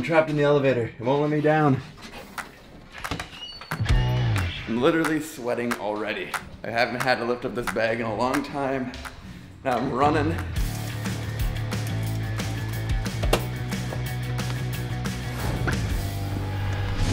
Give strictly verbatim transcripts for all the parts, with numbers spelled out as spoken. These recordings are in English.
I'm trapped in the elevator. It won't let me down. I'm literally sweating already. I haven't had to lift up this bag in a long time. Now I'm running.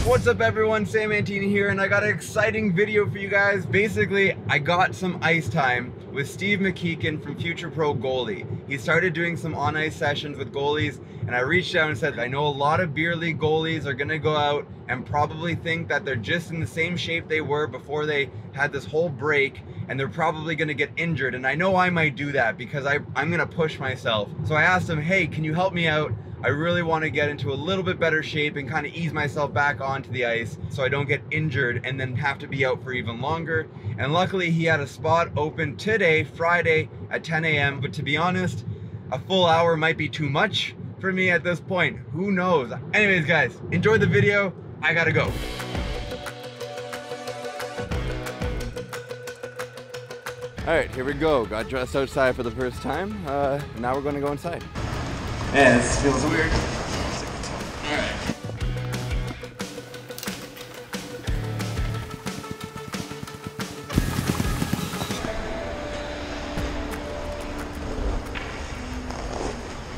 What's up everyone, Sam Antini here, and I got an exciting video for you guys. Basically, I got some ice time with Steve McKichan from Future Pro Goalie. He started doing some on-ice sessions with goalies, and I reached out and said, I know a lot of beer league goalies are gonna go out and probably think that they're just in the same shape they were before they had this whole break, and they're probably gonna get injured. And I know I might do that because I, I'm gonna push myself. So I asked him, hey, can you help me out? I really want to get into a little bit better shape and kind of ease myself back onto the ice so I don't get injured and then have to be out for even longer. And luckily he had a spot open today, Friday at ten A M But to be honest, a full hour might be too much for me at this point. Who knows? Anyways, guys, enjoy the video. I gotta go. All right, here we go. Got dressed outside for the first time. Uh, now we're gonna go inside. Yeah, this feels weird. Alright.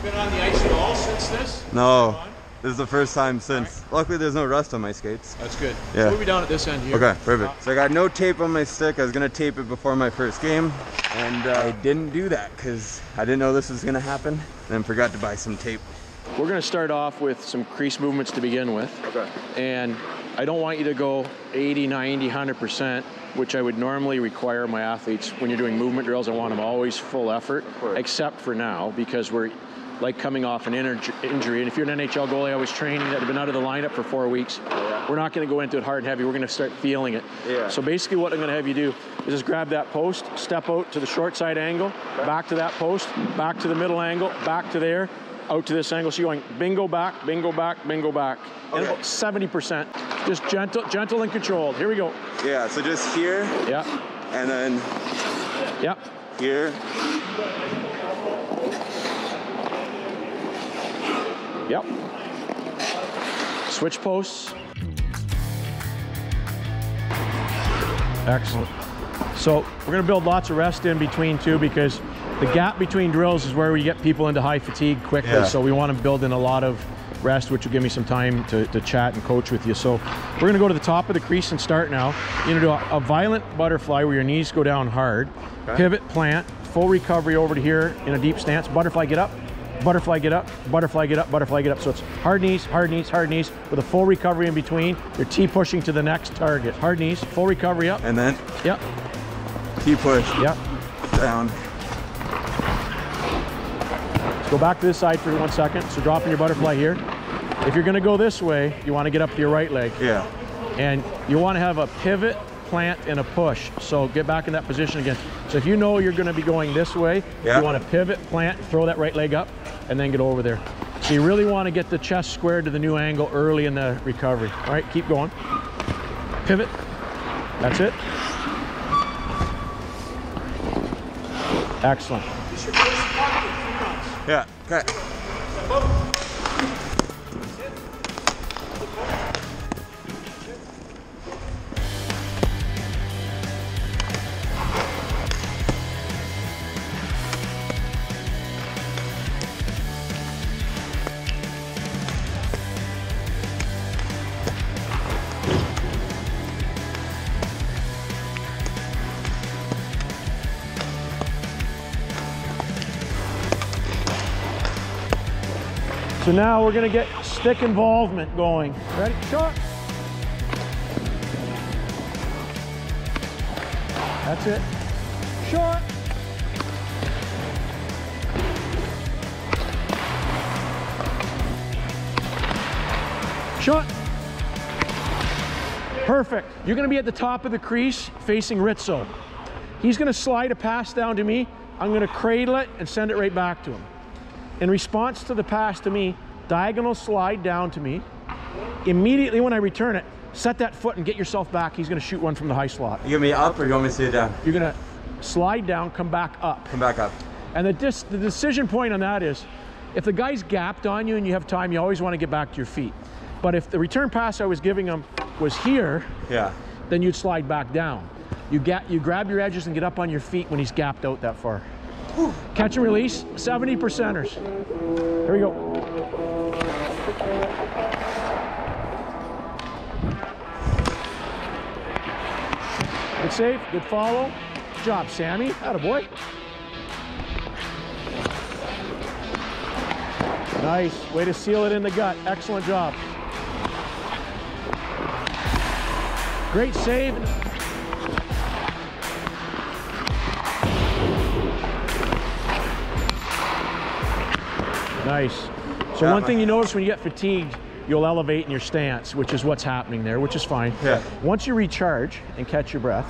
Been on the ice at all since this? No. This is the first time since. Right. Luckily there's no rust on my skates. That's good. Yeah. So we'll be down at this end here. Okay, perfect. So I got no tape on my stick. I was going to tape it before my first game. And uh, I didn't do that because I didn't know this was going to happen, and forgot to buy some tape. We're going to start off with some crease movements to begin with. Okay. And I don't want you to go eighty, ninety, one hundred percent, which I would normally require my athletes when you're doing movement drills. I want them always full effort, except for now, because we're like coming off an injury. And if you're an N H L goalie, I was training that had been out of the lineup for four weeks. Yeah. We're not going to go into it hard and heavy. We're going to start feeling it. Yeah. So basically what I'm going to have you do is just grab that post, step out to the short side angle, okay, back to that post, back to the middle angle, back to there, out to this angle. So you're going bingo back, bingo back, bingo back. Okay. And about seventy percent. Just gentle, gentle and controlled. Here we go. Yeah, so just here. Yeah. And then yeah, here. Yep. Switch posts. Excellent. So we're going to build lots of rest in between too, because the gap between drills is where we get people into high fatigue quickly. Yeah. So we want to build in a lot of rest, which will give me some time to, to chat and coach with you. So we're going to go to the top of the crease and start now. You're going to do a, a violent butterfly where your knees go down hard. Okay. Pivot, plant, full recovery over to here in a deep stance. Butterfly, get up. Butterfly, get up, butterfly, get up, butterfly, get up. So it's hard knees, hard knees, hard knees, with a full recovery in between. You're T-pushing to the next target. Hard knees, full recovery up. And then? Yep. T-push. Yep. Down. Let's go back to this side for one second. So dropping your butterfly here. If you're gonna go this way, you wanna get up to your right leg. Yeah. And you wanna have a pivot, plant, and a push. So get back in that position again. So if you know you're gonna be going this way, yeah, you wanna pivot, plant, throw that right leg up, and then get over there. So you really wanna get the chest squared to the new angle early in the recovery. All right, keep going. Pivot, that's it. Excellent. Yeah, okay. So now we're going to get stick involvement going. Ready? Shot. That's it. Shot. Shot. Perfect. You're going to be at the top of the crease facing Rizzo. He's going to slide a pass down to me. I'm going to cradle it and send it right back to him. In response to the pass to me, diagonal slide down to me. Immediately when I return it, set that foot and get yourself back. He's gonna shoot one from the high slot. You want me up or you want me to sit down? You're gonna slide down, come back up. Come back up. And the, dis the decision point on that is, If the guy's gapped on you and you have time, you always want to get back to your feet. But if the return pass I was giving him was here, yeah, then you'd slide back down. You, gap, you grab your edges and get up on your feet when he's gapped out that far. Whew. Catch and release, seventy percenters. Here we go. Good save, good follow. Good job, Sammy. Attaboy. Nice, way to seal it in the gut. Excellent job. Great save. Nice. So yeah, one thing you notice when you get fatigued, you'll elevate in your stance, which is what's happening there, which is fine. Yeah. Once you recharge and catch your breath,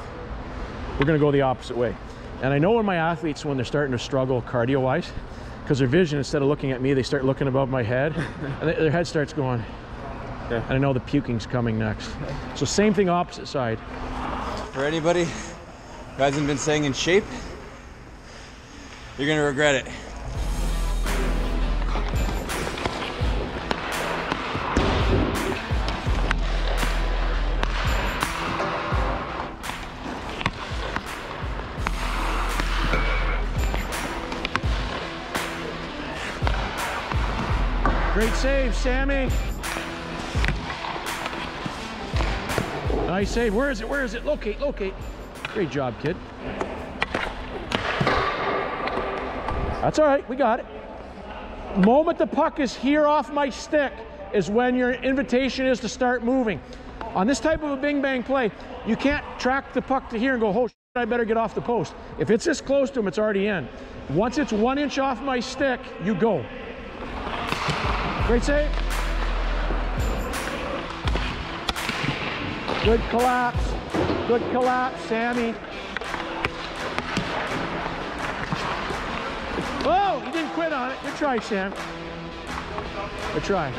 we're going to go the opposite way. And I know when my athletes, when they're starting to struggle cardio-wise, because their vision, instead of looking at me, they start looking above my head, and their head starts going. Yeah. And I know the puking's coming next. So same thing, opposite side. For anybody who hasn't been staying in shape, you're going to regret it. Great save, Sammy. Nice save. Where is it? Where is it? Locate, locate. Great job, kid. That's all right. We got it. The moment the puck is here off my stick is when your invitation is to start moving. On this type of a bing-bang play, you can't track the puck to here and go, oh, shit, I better get off the post. If it's this close to him, it's already in. Once it's one inch off my stick, you go. Great save. Good collapse. Good collapse, Sammy. Oh, you didn't quit on it. Good try, Sam. Good try.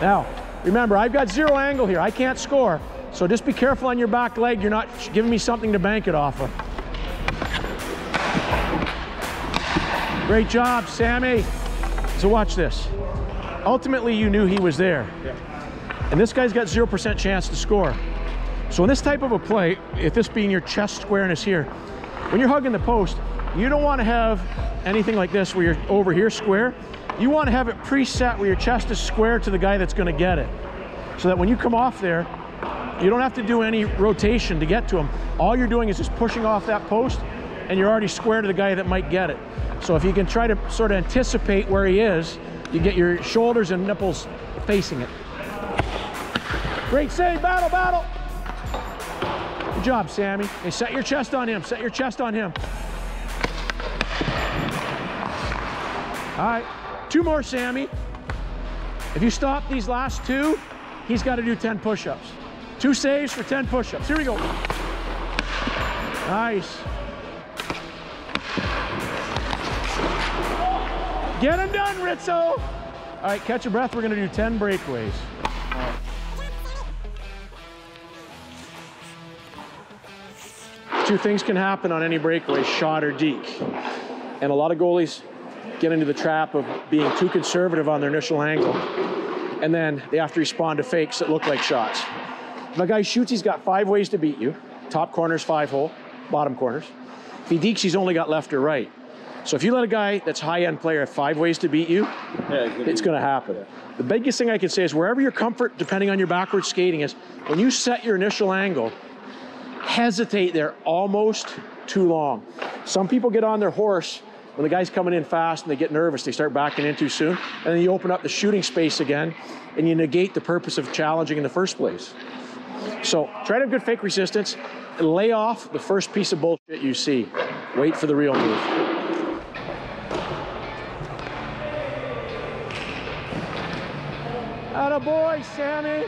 Now, remember, I've got zero angle here. I can't score. So just be careful on your back leg. You're not giving me something to bank it off of. Great job, Sammy. So watch this. Ultimately, you knew he was there. Yeah. And this guy's got zero percent chance to score. So in this type of a play, if this being your chest squareness here, when you're hugging the post, you don't want to have anything like this where you're over here square. You want to have it preset where your chest is square to the guy that's going to get it. So that when you come off there, you don't have to do any rotation to get to him. All you're doing is just pushing off that post, and you're already square to the guy that might get it. So if you can try to sort of anticipate where he is, you get your shoulders and nipples facing it. Great save, battle, battle. Good job, Sammy. Hey, set your chest on him, set your chest on him. All right, two more, Sammy. If you stop these last two, he's got to do ten push-ups. Two saves for ten push-ups. Here we go. Nice. Get him done, Rizzo! All right, catch your breath. We're going to do ten breakaways. Right. Two things can happen on any breakaway, shot or deke. And a lot of goalies get into the trap of being too conservative on their initial angle. And then they have to respond to fakes that look like shots. If a guy shoots, he's got five ways to beat you. Top corners, five hole, bottom corners. If he dekes, he's only got left or right. So if you let a guy that's high-end player have five ways to beat you, yeah, it's going to happen. Yeah. The biggest thing I can say is wherever your comfort, depending on your backward skating, is when you set your initial angle, hesitate there almost too long. Some people get on their horse when the guy's coming in fast and they get nervous. They start backing in too soon, and then you open up the shooting space again, and you negate the purpose of challenging in the first place. So try to have good fake resistance and lay off the first piece of bullshit you see. Wait for the real move. Attaboy, Sammy.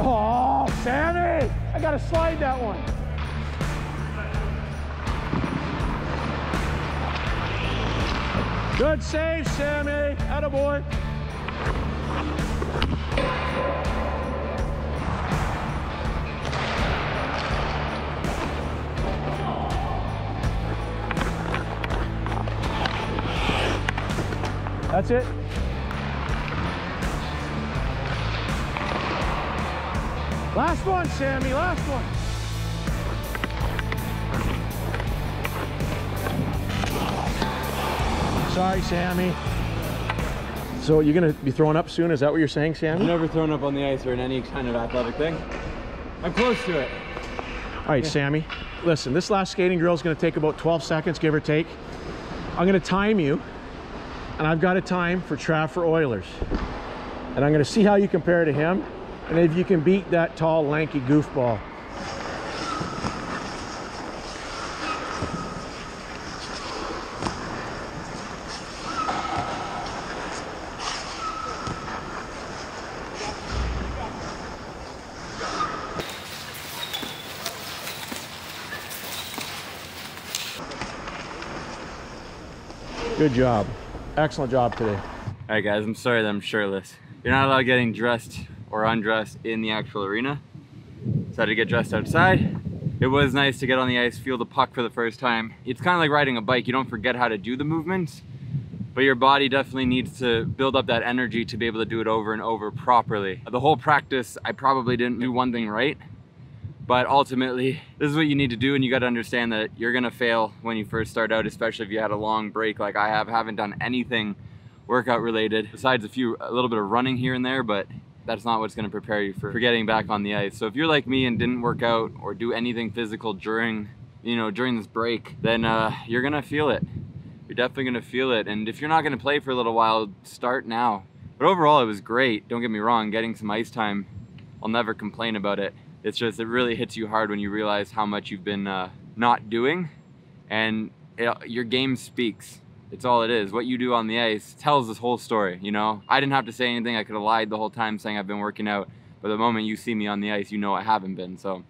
Oh, Sammy! I got to slide that one. Good save, Sammy. Attaboy. That's it. Last one, Sammy, last one. Sorry, Sammy. So you're going to be throwing up soon? Is that what you're saying, Sammy? I've never thrown up on the ice or in any kind of athletic thing. I'm close to it. All right, yeah. Sammy, listen, this last skating drill is going to take about twelve seconds, give or take. I'm going to time you, and I've got a time for Trafford Oilers. And I'm going to see how you compare to him, and if you can beat that tall, lanky goofball. Good job. Excellent job today. All right, guys, I'm sorry that I'm shirtless. You're not allowed getting dressed or undressed in the actual arena, so I had to get dressed outside. It was nice to get on the ice, feel the puck for the first time. It's kind of like riding a bike. You don't forget how to do the movements, but your body definitely needs to build up that energy to be able to do it over and over properly. The whole practice, I probably didn't do one thing right, but ultimately, this is what you need to do, and you got to understand that you're gonna fail when you first start out, especially if you had a long break like I have. I haven't done anything workout related, besides a few, a little bit of running here and there, but that's not what's gonna prepare you for, for getting back on the ice. So if you're like me and didn't work out or do anything physical during, you know, during this break, then uh, you're gonna feel it. You're definitely gonna feel it. And if you're not gonna play for a little while, start now. But overall, it was great. Don't get me wrong, getting some ice time, I'll never complain about it. It's just, it really hits you hard when you realize how much you've been uh, not doing, and it, your game speaks. It's all it is. What you do on the ice tells this whole story, you know? I didn't have to say anything. I could have lied the whole time saying I've been working out, but the moment you see me on the ice, you know I haven't been, so.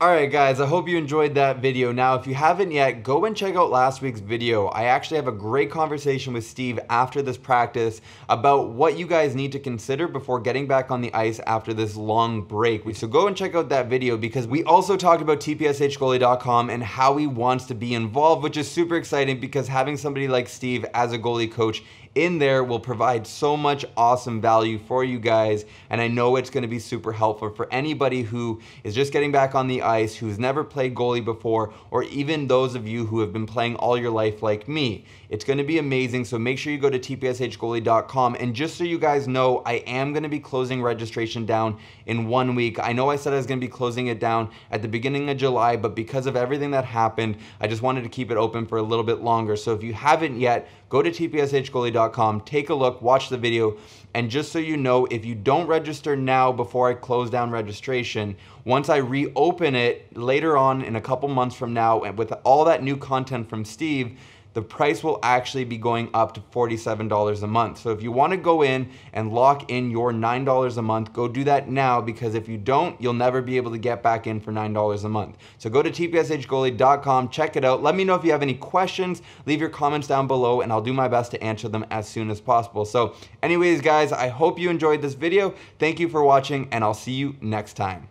All right, guys, I hope you enjoyed that video. Now, if you haven't yet, go and check out last week's video. I actually have a great conversation with Steve after this practice about what you guys need to consider before getting back on the ice after this long break. So go and check out that video, because we also talked about T P S H goalie dot com and how he wants to be involved, which is super exciting, because having somebody like Steve as a goalie coach in there will provide so much awesome value for you guys, and I know it's going to be super helpful for anybody who is just getting back on the ice, who's never played goalie before, or even those of you who have been playing all your life like me. It's going to be amazing, so make sure you go to T P S H goalie dot com. And just so you guys know, I am going to be closing registration down in one week. I know I said I was going to be closing it down at the beginning of July, but because of everything that happened, I just wanted to keep it open for a little bit longer. So if you haven't yet, go to T P S H goalie dot com, take a look, watch the video, and just so you know, if you don't register now before I close down registration, once I reopen it later on in a couple months from now, and with all that new content from Steve, the price will actually be going up to forty-seven dollars a month. So if you wanna go in and lock in your nine dollars a month, go do that now, because if you don't, you'll never be able to get back in for nine dollars a month. So go to T P S H goalie dot com, check it out. Let me know if you have any questions, leave your comments down below, and I'll do my best to answer them as soon as possible. So anyways, guys, I hope you enjoyed this video. Thank you for watching, and I'll see you next time.